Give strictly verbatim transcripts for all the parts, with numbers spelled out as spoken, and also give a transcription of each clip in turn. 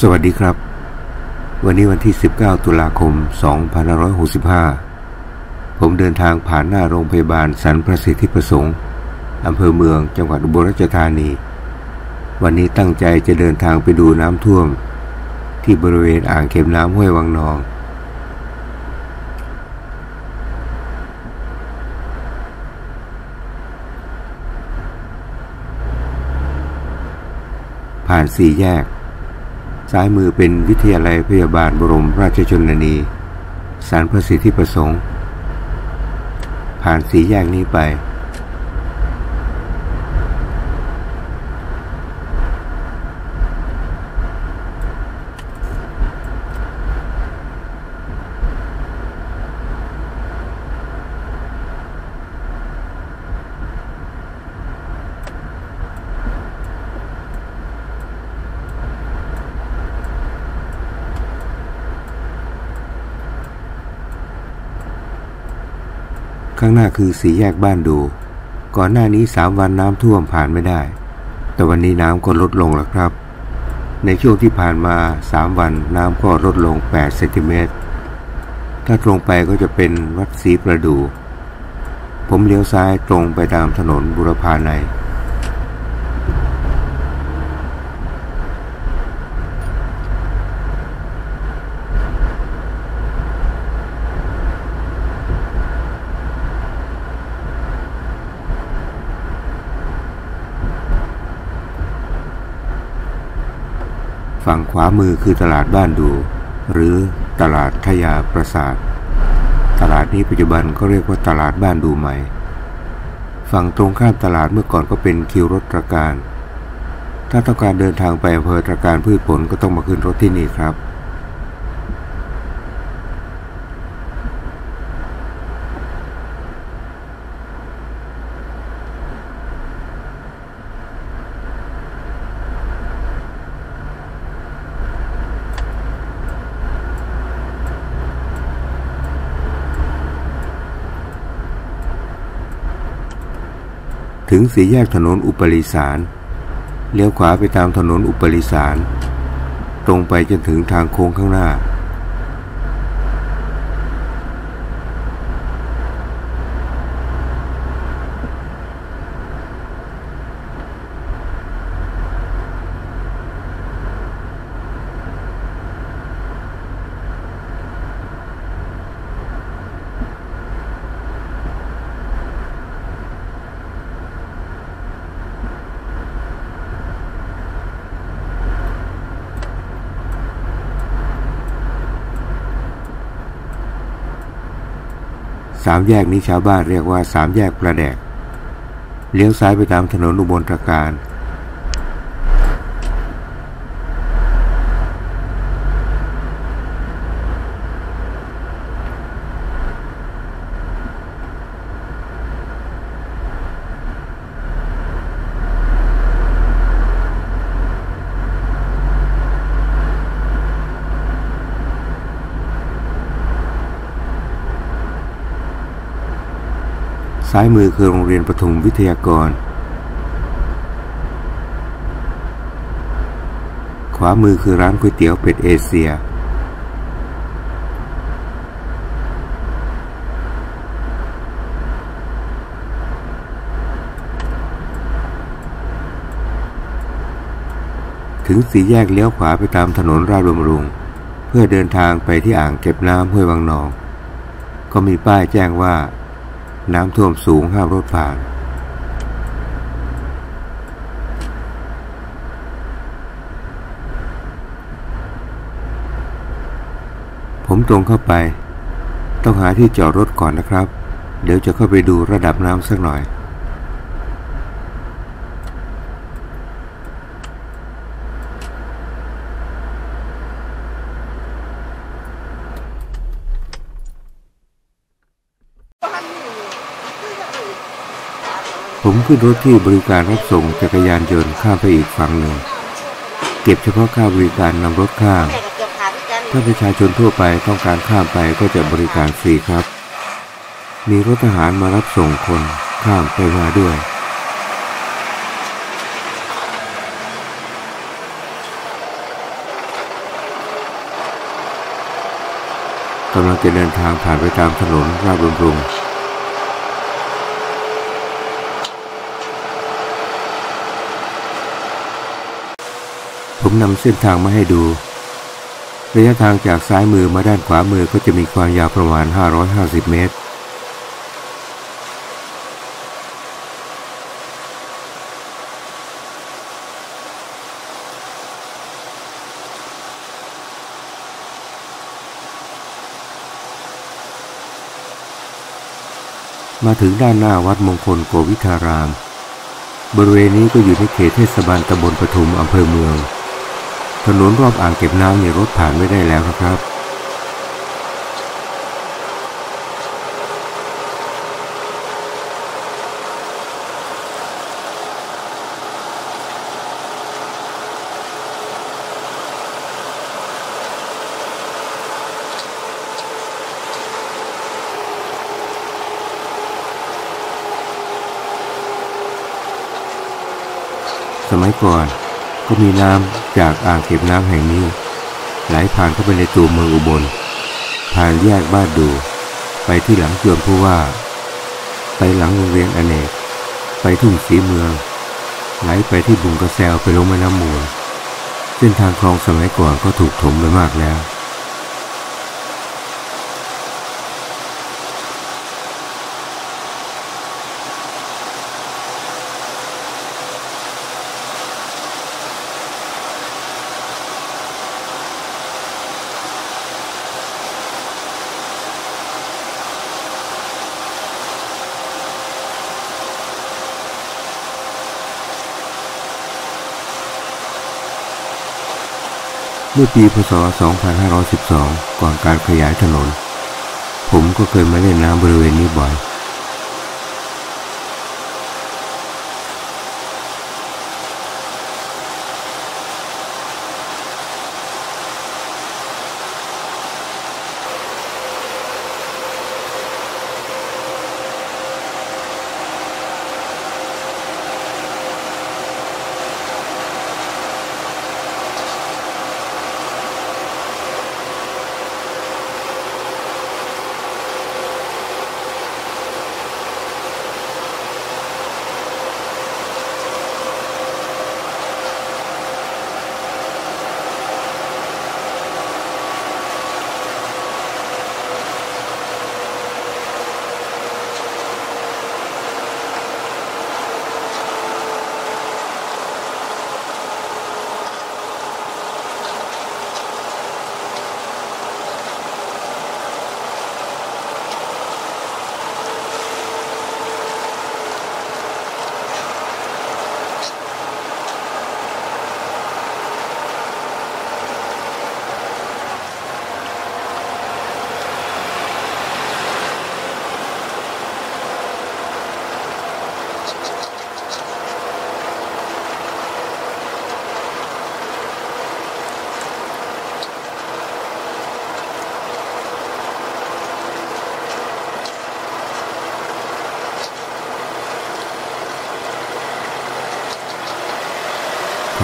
สวัสดีครับวันนี้วันที่สิบเก้าตุลาคมสองพันห้าร้อยหกสิบห้าผมเดินทางผ่านหน้าโรงพยาบาลสรรประสิทธิประสงค์อำเภอเมืองจังหวัดอุบลราชธานีวันนี้ตั้งใจจะเดินทางไปดูน้ำท่วมที่บริเวณอ่างเก็บน้ำห้วยวังนองผ่านสี่แยกซ้ายมือเป็นวิทยาลัยพยาบาลบรมราชชนนีสรรประสิทธิประสงค์ผ่านสี่แยกนี้ไปข้างหน้าคือสี่แยกบ้านดูก่อนหน้านี้สามวันน้ำท่วมผ่านไม่ได้แต่วันนี้น้ำก็ลดลงแล้วครับในช่วงที่ผ่านมาสามวันน้ำก็ลดลงแปดเซนติเมตรถ้าตรงไปก็จะเป็นวัดศรีประดู่ผมเลี้ยวซ้ายตรงไปตามถนนบุรพานัยฝั่งขวามือคือตลาดบ้านดูหรือตลาดทยาปราสาทตลาดนี้ปัจจุบันก็เรียกว่าตลาดบ้านดูใหม่ฝั่งตรงข้ามตลาดเมื่อก่อนก็เป็นคิวรถตระการถ้าต้องการเดินทางไปอำเภอตระการพืชผลก็ต้องมาขึ้นรถที่นี่ครับถึงสี่แยกถนนอุปริสารเลี้ยวขวาไปตามถนนอุปริสารตรงไปจนถึงทางโค้งข้างหน้าสามแยกนี้ชาวบ้านเรียกว่าสามแยกประแดกเลี้ยวซ้ายไปตามถนนอุบลตระการซ้ายมือคือโรงเรียนปฐมวิทยากรขวามือคือร้านก๋วยเตี๋ยวเป็ดเอเชียถึงสี่แยกเลี้ยวขวาไปตามถนนราชบำรุงเพื่อเดินทางไปที่อ่างเก็บน้ำห้วยวังนองก็มีป้ายแจ้งว่าน้ำท่วมสูงห้ามรถผ่านผมตรงเข้าไปต้องหาที่จอดรถก่อนนะครับเดี๋ยวจะเข้าไปดูระดับน้ำสักหน่อยผมขึ้นรถที่บริการรับส่งจักรยานยนต์ข้ามไปอีกฝั่งหนึ่งเก็บเฉพาะค่าบริการนำรถข้ามถ้าประชาชนทั่วไปต้องการข้ามไปก็จะบริการฟรีครับมีรถทหารมารับส่งคนข้ามไปมาด้วย กำลังจะเดินทางผ่านไปตามถนนราบบำรุงผมนำเส้นทางมาให้ดูระยะทางจากซ้ายมือมาด้านขวามือก็จะมีความยาวประมาณห้าร้อยห้าสิบเมตรมาถึงด้านหน้าวัดมงคลโกวิทารามบริเวณนี้ก็อยู่ในเขตเทศบาลตำบลปทุมอำเภอเมืองถนนรอบอ่างเก็บน้ำในรถผ่านไม่ได้แล้วครับสมัยก่อนก็มีน้ำจากอ่างเก็บน้ำแห่งนี้ไหลผ่านเข้าไปในตัวเมืองอุบลผ่านแยกบ้านดูไปที่หลังจวนผู้ว่าไปหลังโรงเรียนอเนกไปทุ่งศรีเมืองไหลไปที่บุงกระแซวไปลงแม่น้ำมูลเส้นทางคลองสมัยก่อนก็ถูกถมไปมากแล้วเมื่อปีพศสองพันห้าร้อยสิบสองก่อนการขยายถนนผมก็เคยมาเล่นน้ำบริเวณนี้บ่อย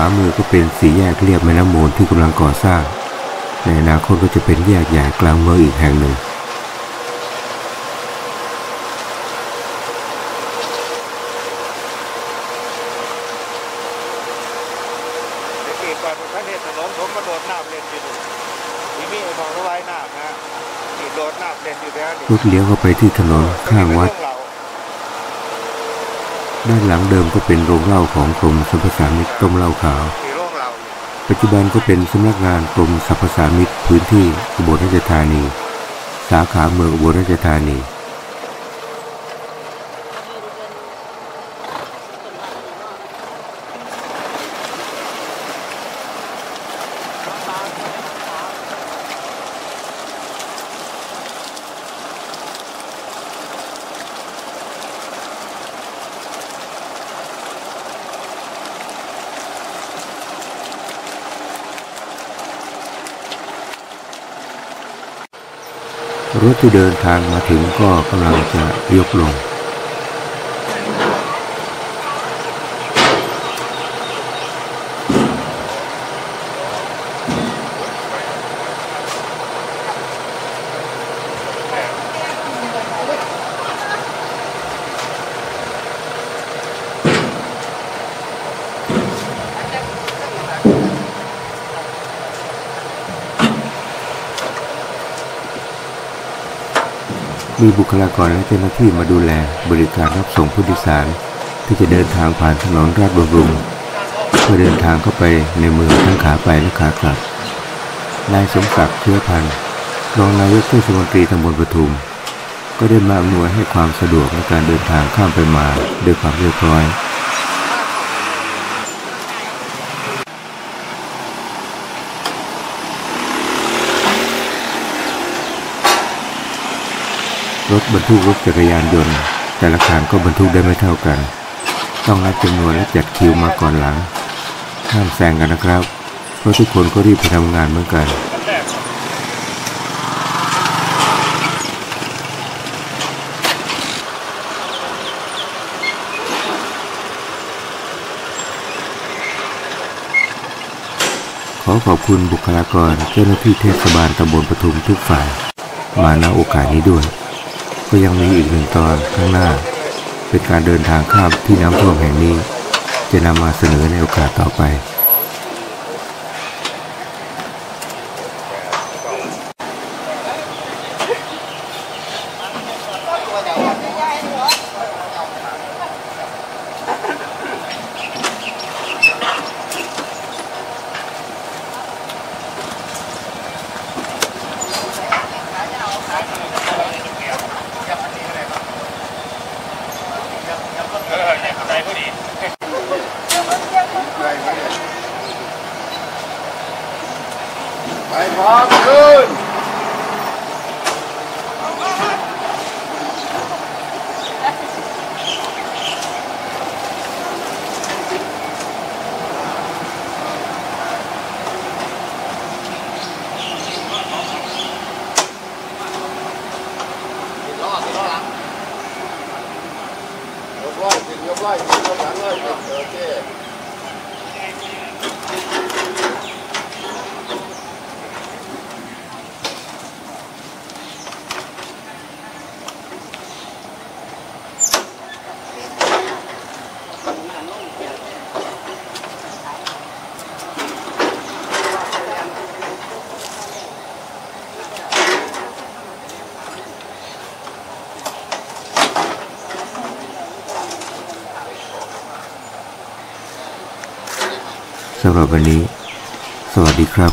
ขวามือก็เป็นสี่แยกเรียบแม่น้ำมูลที่กำลังก่อสร้างในอนาคตก็จะเป็นแยกใหญ่กลางเมืองอีกแห่งหนึ่งที่ก่อนผมพันเทศถนนผมก็โดดน้ำเล่นอยู่ที่นี่มองไว้น้ำนะที่โดดน้ำเล่นอยู่แล้วรถเลี้ยวเข้าไปที่ถนนข้างวัดด้านหลังเดิมก็เป็นโรงเหล้าของกรมสรรพสามิตต้มเหล้าขาวปัจจุบันก็เป็นสำนักงานกรมสรรพสามิตพื้นที่อุบลราชธานีสาขาเมืองอุบลราชธานีรถที่เดินทางมาถึงก็กำลังจะยกลง มีบุคลากรและเจ้าหน้าที่มาดูแลบริการรับส่งผู้โดยสารที่จะเดินทางผ่านถนนราชบำรุงเพื่อเดินทางเข้าไปในเมืองทั้งขาไปและขากลับนายสมศักดิ์เชื้อพันธุ์รองนายกเทศมนตรีตำบลปทุมก็ได้มาอำนวยให้ความสะดวกในการเดินทางข้ามไปมาด้วยความเรียบร้อยรถบรรทุกรถจักรยานยนต์แต่ละคันก็บรรทุกได้ไม่เท่ากันต้องนับจำนวนและจัดคิวมาก่อนหลังห้ามแซงกันนะครับเพราะทุกคนก็รีบไปทำงานเหมือนกันขอขอบคุณบุคลากรเจ้าหน้าที่เทศบาลตำบลปทุมทุกฝ่ายมาณโอกาสนี้ด้วยก็ยังมีอีกหนึ่งตอนข้างหน้าเป็นการเดินทางข้ามที่น้ำท่วมแห่งนี้จะนำมาเสนอในโอกาสต่อไปสำหรับวันนี้สวัสดีครับ